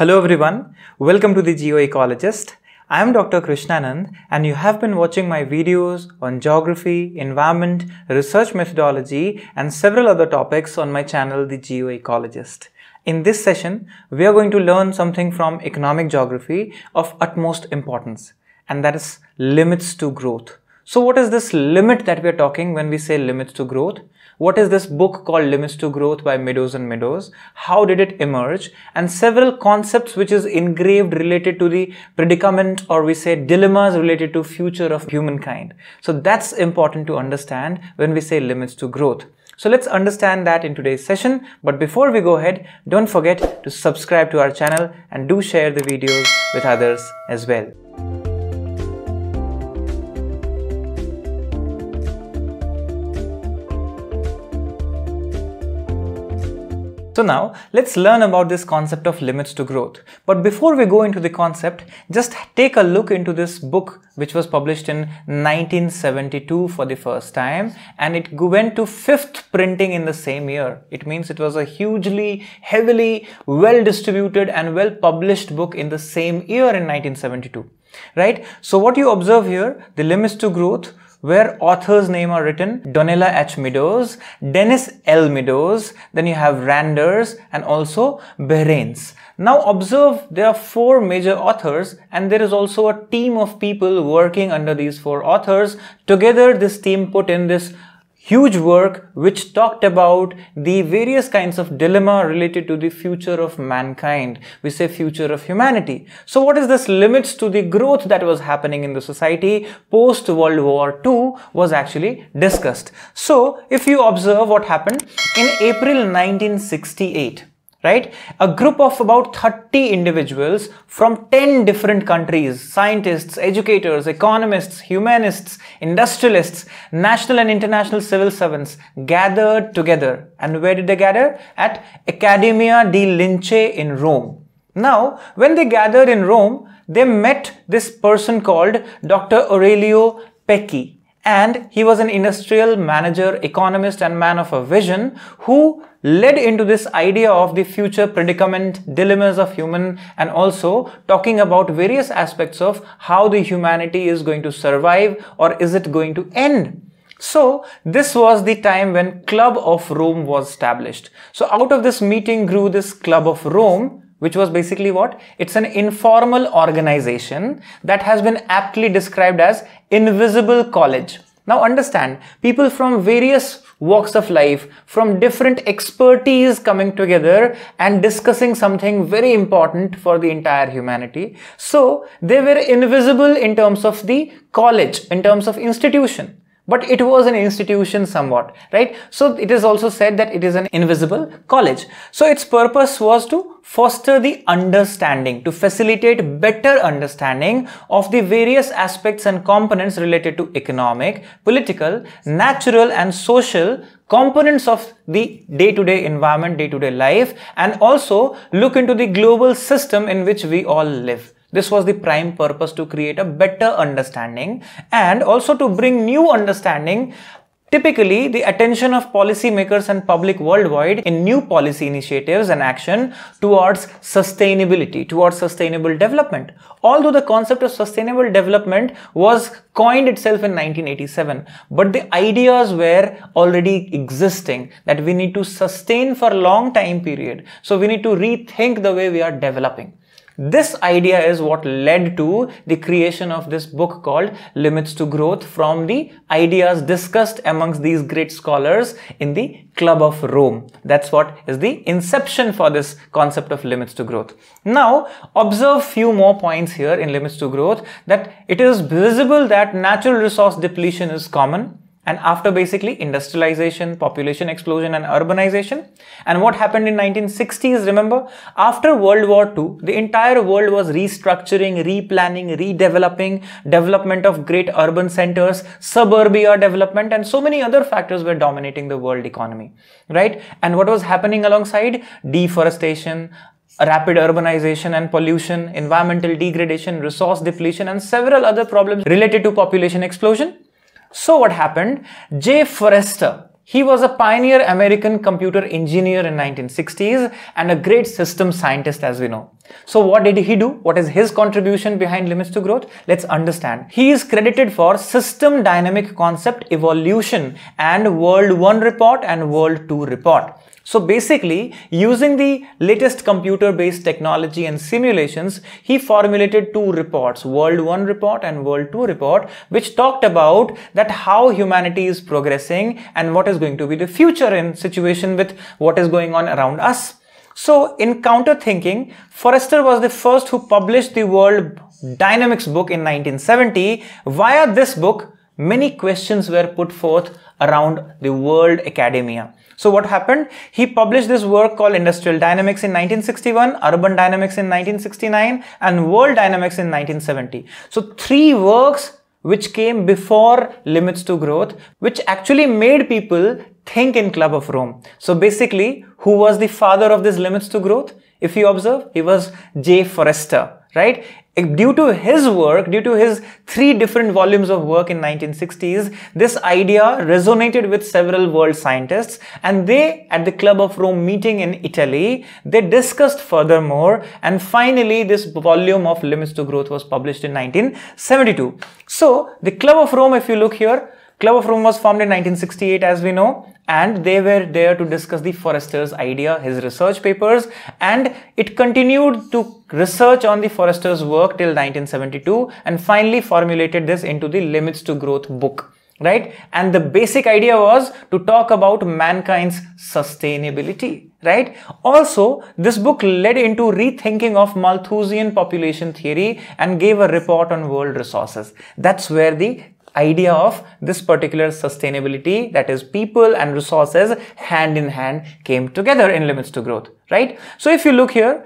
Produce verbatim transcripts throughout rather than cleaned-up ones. Hello everyone, welcome to the Geoecologist. I am Doctor Krishnanand and you have been watching my videos on geography, environment, research methodology and several other topics on my channel the Geoecologist. In this session, we are going to learn something from economic geography of utmost importance, and that is limits to growth. So what is this limit that we are talking when we say limits to growth? What is this book called Limits to Growth by Meadows and Meadows? How did it emerge? And several concepts which is engraved related to the predicament, or we say dilemmas related to future of humankind. So that's important to understand when we say limits to growth. So let's understand that in today's session. But before we go ahead, don't forget to subscribe to our channel and do share the videos with others as well. So now, let's learn about this concept of limits to growth. But before we go into the concept, just take a look into this book which was published in nineteen seventy-two for the first time, and it went to fifth printing in the same year. It means it was a hugely, heavily, well-distributed and well-published book in the same year in nineteen seventy-two, right? So what you observe here, the limits to growth, where authors' name are written, Donella H. Meadows, Dennis L. Meadows, then you have Randers and also Behrens. Now observe, there are four major authors and there is also a team of people working under these four authors. Together this team put in this huge work which talked about the various kinds of dilemma related to the future of mankind. We say future of humanity. So what is this limits to the growth that was happening in the society post World War Two was actually discussed. So if you observe what happened in April nineteen sixty-eight, right? A group of about thirty individuals from ten different countries, scientists, educators, economists, humanists, industrialists, national and international civil servants gathered together. And where did they gather? At Accademia di Lince in Rome. Now, when they gathered in Rome, they met this person called Doctor Aurelio Pecchi. And he was an industrial manager, economist and man of a vision who led into this idea of the future predicament, dilemmas of human, and also talking about various aspects of how the humanity is going to survive or is it going to end. So this was the time when Club of Rome was established. So out of this meeting grew this Club of Rome, which was basically what? It's an informal organization that has been aptly described as invisible college. Now understand, people from various walks of life, from different expertise coming together and discussing something very important for the entire humanity. So they were invisible in terms of the college, in terms of institution. But it was an institution somewhat, right? So it is also said that it is an invisible college. So its purpose was to foster the understanding, to facilitate better understanding of the various aspects and components related to economic, political, natural and social components of the day-to-day environment, day-to-day life, and also look into the global system in which we all live. This was the prime purpose, to create a better understanding and also to bring new understanding, typically the attention of policymakers and public worldwide, in new policy initiatives and action towards sustainability, towards sustainable development. Although the concept of sustainable development was coined itself in nineteen eighty-seven, but the ideas were already existing that we need to sustain for a long time period. So we need to rethink the way we are developing. This idea is what led to the creation of this book called Limits to Growth, from the ideas discussed amongst these great scholars in the Club of Rome. That's what is the inception for this concept of limits to growth. Now, observe few more points here in Limits to Growth, that it is visible that natural resource depletion is common. And after basically industrialization, population explosion and urbanization. And what happened in nineteen sixties, remember, after World War Two, the entire world was restructuring, replanning, redeveloping, development of great urban centers, suburbia development, and so many other factors were dominating the world economy, right? And what was happening alongside? Deforestation, rapid urbanization and pollution, environmental degradation, resource depletion, and several other problems related to population explosion. So what happened? Jay Forrester, He was a pioneer American computer engineer in nineteen sixties and a great system scientist, as we know. So what did he do? What is his contribution behind Limits to Growth? Let's understand. He is credited for System Dynamic Concept Evolution and World One Report and World Two Report. So basically, using the latest computer-based technology and simulations, he formulated two reports, World One Report and World Two Report, which talked about that how humanity is progressing and what is going to be the future in situation with what is going on around us. So in counter thinking, Forrester was the first who published the World Dynamics book in nineteen seventy. Via this book, many questions were put forth around the world academia. So what happened? He published this work called Industrial Dynamics in nineteen sixty-one, Urban Dynamics in nineteen sixty-nine, and World Dynamics in nineteen seventy. So three works which came before Limits to Growth, which actually made people think in Club of Rome. So basically, who was the father of this Limits to Growth? If you observe, he was Jay Forrester, right? Due to his work, due to his three different volumes of work in nineteen sixties, this idea resonated with several world scientists, and they, at the Club of Rome meeting in Italy, they discussed furthermore, and finally this volume of Limits to Growth was published in nineteen seventy-two. So the Club of Rome, if you look here, Club of Rome was formed in nineteen sixty-eight, as we know, and they were there to discuss the Forrester's idea, his research papers, and it continued to research on the Forrester's work till nineteen seventy-two and finally formulated this into the Limits to Growth book, right? And the basic idea was to talk about mankind's sustainability, right? Also, this book led into rethinking of Malthusian population theory and gave a report on world resources. That's where the idea of this particular sustainability, that is people and resources hand in hand, came together in Limits to Growth, right? So if you look here,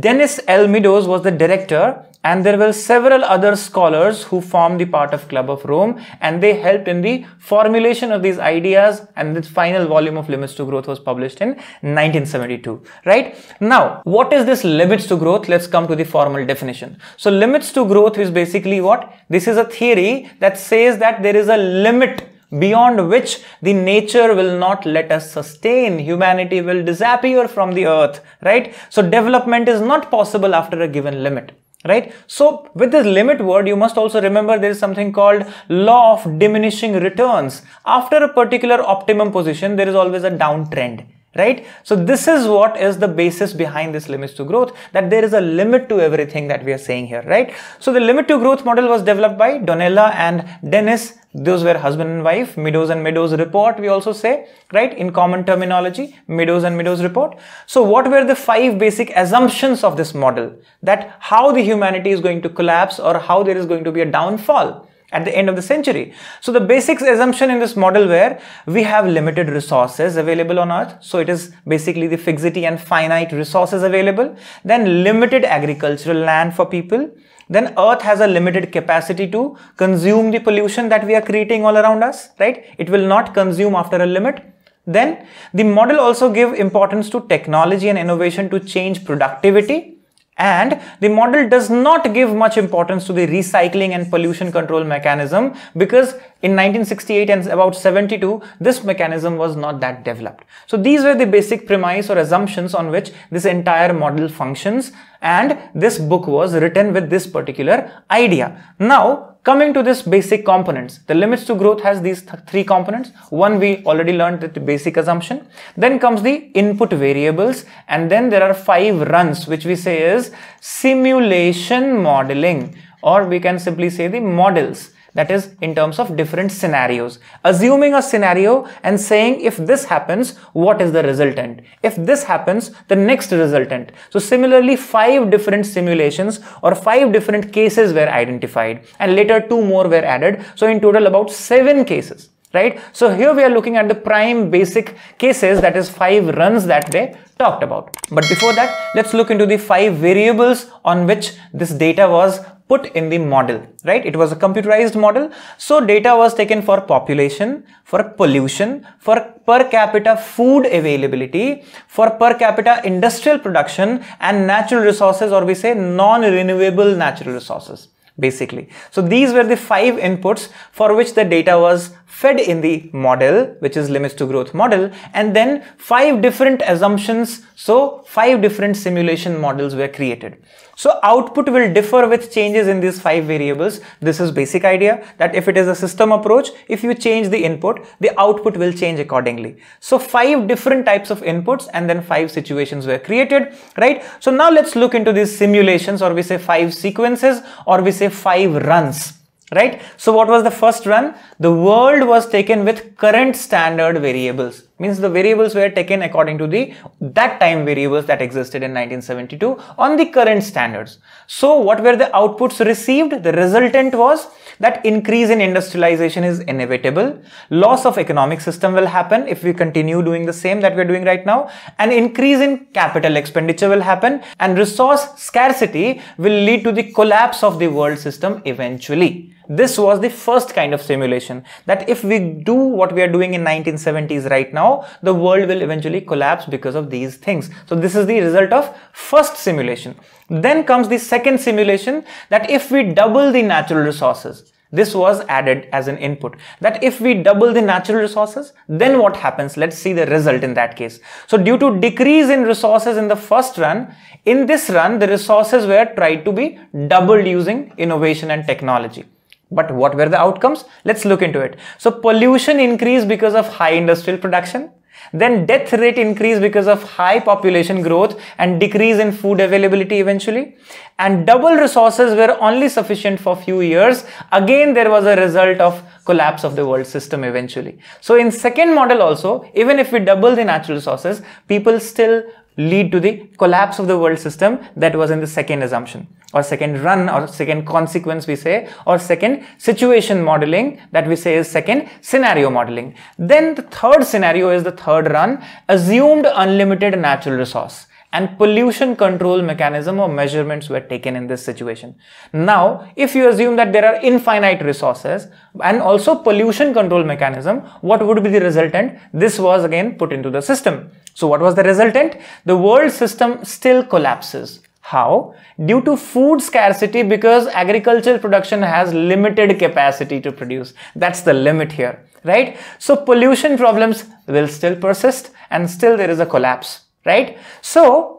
Dennis L. Meadows was the director, and there were several other scholars who formed the part of Club of Rome, and they helped in the formulation of these ideas, and this final volume of Limits to Growth was published in nineteen seventy-two, right? Now, what is this Limits to Growth? Let's come to the formal definition. So Limits to Growth is basically what? This is a theory that says that there is a limit beyond which the nature will not let us sustain. Humanity will disappear from the earth, right? So development is not possible after a given limit, right? So with this limit word, you must also remember there is something called law of diminishing returns. After a particular optimum position, there is always a downtrend, right? So this is what is the basis behind this Limits to Growth, that there is a limit to everything that we are saying here, right? So the Limit to Growth model was developed by Donella and Dennis. Those were husband and wife, Meadows and Meadows report, we also say, right? In common terminology, Meadows and Meadows report. So what were the five basic assumptions of this model? That how the humanity is going to collapse or how there is going to be a downfall at the end of the century. So the basic assumption in this model where we have limited resources available on earth. So it is basically the fixity and finite resources available. Then limited agricultural land for people. Then earth has a limited capacity to consume the pollution that we are creating all around us, right? It will not consume after a limit. Then the model also gives importance to technology and innovation to change productivity. And the model does not give much importance to the recycling and pollution control mechanism, because in nineteen sixty-eight and about seventy-two, this mechanism was not that developed. So these were the basic premise or assumptions on which this entire model functions, and this book was written with this particular idea. Now, coming to this basic components, the Limits to Growth has these th three components. One, we already learned that the basic assumption. Then comes the input variables, and then there are five runs, which we say is simulation modeling, or we can simply say the models. That is in terms of different scenarios. Assuming a scenario and saying if this happens, what is the resultant? If this happens, the next resultant. So similarly, five different simulations or five different cases were identified, and later two more were added. So in total about seven cases, right? So here we are looking at the prime basic cases, that is five runs that they talked about. But before that, let's look into the five variables on which this data was put in the model, right? It was a computerized model. So data was taken for population, for pollution, for per capita food availability, for per capita industrial production, and natural resources, or we say non-renewable natural resources, basically. So these were the five inputs for which the data was fed in the model, which is Limits to Growth model, and then five different assumptions, so five different simulation models were created. So output will differ with changes in these five variables. This is basic idea, that if it is a system approach, if you change the input, the output will change accordingly. So five different types of inputs and then five situations were created, right? So now let's look into these simulations, or we say five sequences, or we say five runs, right? So what was the first run? The world was taken with current standard variables. Means the variables were taken according to the that time variables that existed in nineteen seventy-two on the current standards. So what were the outputs received? The resultant was that increase in industrialization is inevitable, loss of economic system will happen if we continue doing the same that we're doing right now, an increase in capital expenditure will happen, and resource scarcity will lead to the collapse of the world system eventually. This was the first kind of simulation, that if we do what we are doing in nineteen seventies right now, the world will eventually collapse because of these things. So this is the result of first simulation. Then comes the second simulation, that if we double the natural resources, this was added as an input, that if we double the natural resources, then what happens? Let's see the result in that case. So due to decrease in resources in the first run, in this run, the resources were tried to be doubled using innovation and technology. But what were the outcomes? Let's look into it. So pollution increased because of high industrial production. Then death rate increased because of high population growth and decrease in food availability eventually. And double resources were only sufficient for few years. Again, there was a result of collapse of the world system eventually. So in second model also, even if we double the natural resources, people still lead to the collapse of the world system. That was in the second assumption, or second run, or second consequence we say, or second situation modeling that we say is second scenario modeling. Then the third scenario is the third run, assumed unlimited natural resource, and pollution control mechanism or measurements were taken in this situation. Now, if you assume that there are infinite resources and also pollution control mechanism, what would be the resultant? This was again put into the system. So what was the resultant? The world system still collapses. How? Due to food scarcity, because agricultural production has limited capacity to produce. That's the limit here, right? So pollution problems will still persist and still there is a collapse, right? So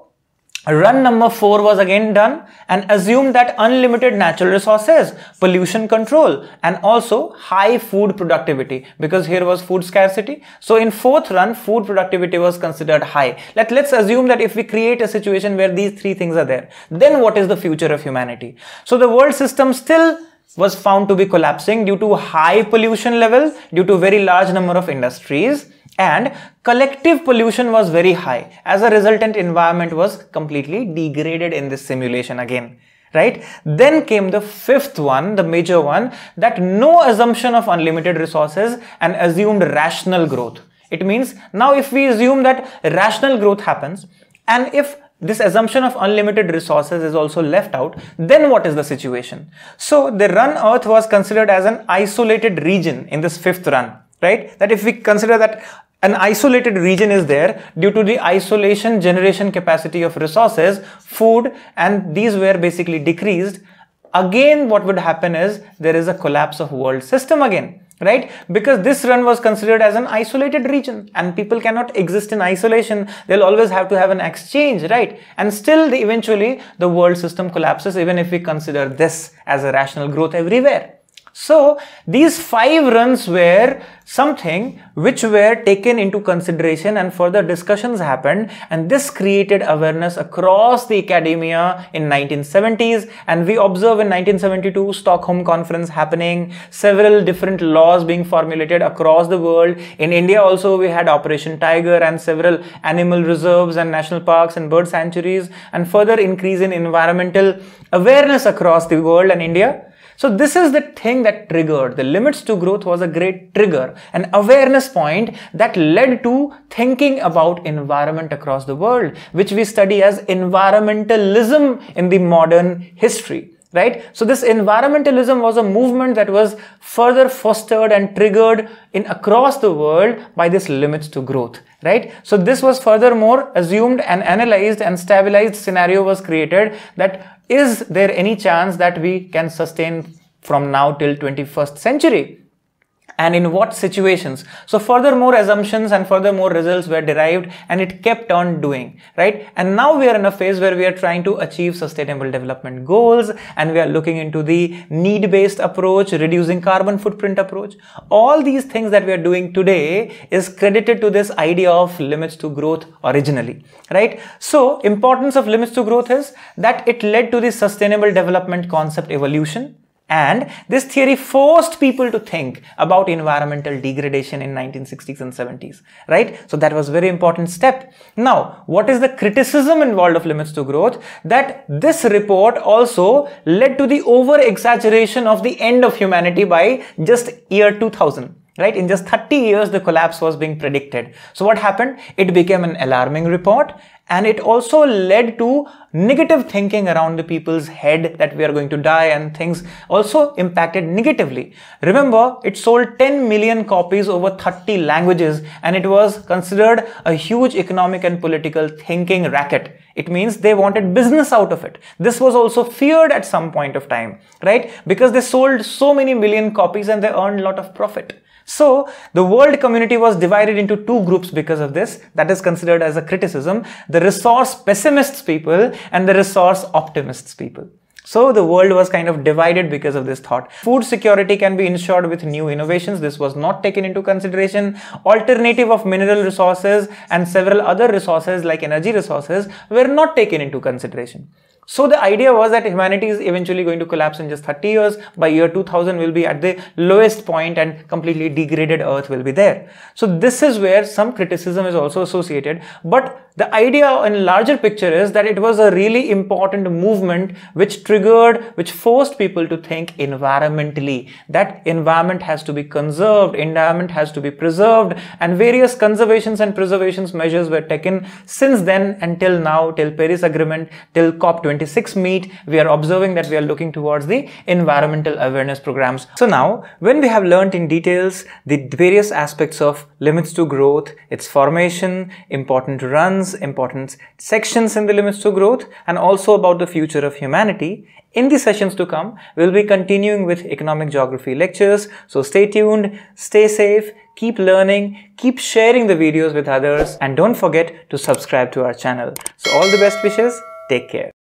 run number four was again done and assumed that unlimited natural resources, pollution control, and also high food productivity, because here was food scarcity. So in fourth run, food productivity was considered high. Let, let's assume that if we create a situation where these three things are there, then what is the future of humanity? So the world system still was found to be collapsing due to high pollution level, due to very large number of industries, and collective pollution was very high. As a resultant, environment was completely degraded in this simulation again, right? Then came the fifth one, the major one, that no assumption of unlimited resources and assumed rational growth. It means now if we assume that rational growth happens, and if this assumption of unlimited resources is also left out, then what is the situation? So the run Earth was considered as an isolated region in this fifth run, right? That if we consider that an isolated region is there due to the isolation generation capacity of resources, food, and these were basically decreased. Again, what would happen is there is a collapse of world system again, right? Because this run was considered as an isolated region and people cannot exist in isolation. They'll always have to have an exchange, right? And still the, eventually the world system collapses, even if we consider this as a rational growth everywhere. So these five runs were something which were taken into consideration and further discussions happened, and this created awareness across the academia in nineteen seventies, and we observe in nineteen seventy-two Stockholm conference happening, several different laws being formulated across the world. In India also we had Operation Tiger and several animal reserves and national parks and bird sanctuaries, and further increase in environmental awareness across the world and India. So this is the thing that triggered. The Limits to Growth was a great trigger, an awareness point that led to thinking about environment across the world, which we study as environmentalism in the modern history, right? So this environmentalism was a movement that was further fostered and triggered in across the world by this Limits to Growth, right? So this was furthermore assumed and analyzed, and stabilized scenario was created that is there any chance that we can sustain from now till twenty-first century? and in what situations. So furthermore, assumptions and furthermore results were derived, and it kept on doing, right? And now we are in a phase where we are trying to achieve sustainable development goals, and we are looking into the need-based approach, reducing carbon footprint approach. All these things that we are doing today is credited to this idea of limits to growth originally, right? So importance of limits to growth is that it led to the sustainable development concept evolution. And this theory forced people to think about environmental degradation in nineteen sixties and seventies, right? So that was a very important step. Now, what is the criticism involved of limits to growth? That this report also led to the over-exaggeration of the end of humanity by just year two thousand. Right? In just thirty years, the collapse was being predicted. So what happened? It became an alarming report, and it also led to negative thinking around the people's head that we are going to die, and things also impacted negatively. Remember, it sold ten million copies over thirty languages, and it was considered a huge economic and political thinking racket. It means they wanted business out of it. This was also feared at some point of time, right? Because they sold so many million copies and they earned a lot of profit. So the world community was divided into two groups because of this. That is considered as a criticism: the resource pessimists people and the resource optimists people. So the world was kind of divided because of this thought. Food security can be ensured with new innovations. This was not taken into consideration. Alternative of mineral resources and several other resources like energy resources were not taken into consideration. So the idea was that humanity is eventually going to collapse in just thirty years. By year two thousand, we'll be at the lowest point and completely degraded earth will be there. So this is where some criticism is also associated. But the idea in larger picture is that it was a really important movement which triggered, which forced people to think environmentally. That environment has to be conserved, environment has to be preserved, and various conservations and preservations measures were taken since then until now, till Paris Agreement, till COP twenty-six meet. We are observing that we are looking towards the environmental awareness programs. So now, when we have learned in details the various aspects of limits to growth, its formation, important runs, important sections in the limits to growth, and also about the future of humanity, in the sessions to come, we'll be continuing with economic geography lectures. So stay tuned, stay safe, keep learning, keep sharing the videos with others, and don't forget to subscribe to our channel. So all the best wishes, take care.